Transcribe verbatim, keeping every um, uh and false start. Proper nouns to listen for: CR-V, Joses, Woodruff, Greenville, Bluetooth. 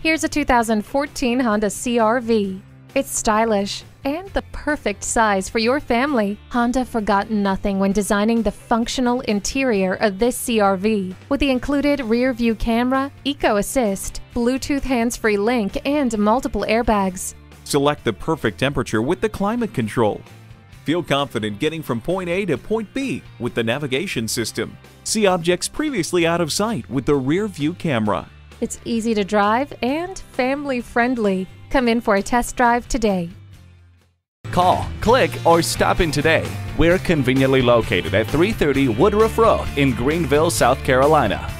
Here's a two thousand fourteen Honda C R V. It's stylish and the perfect size for your family. Honda forgot nothing when designing the functional interior of this C R V, with the included rear-view camera, eco assist, Bluetooth hands-free link, and multiple airbags. Select the perfect temperature with the climate control. Feel confident getting from point A to point B with the navigation system. See objects previously out of sight with the rear-view camera. It's easy to drive and family-friendly. Come in for a test drive today. Call, click, or stop in today. We're conveniently located at three thirty Woodruff Road in Greenville, South Carolina.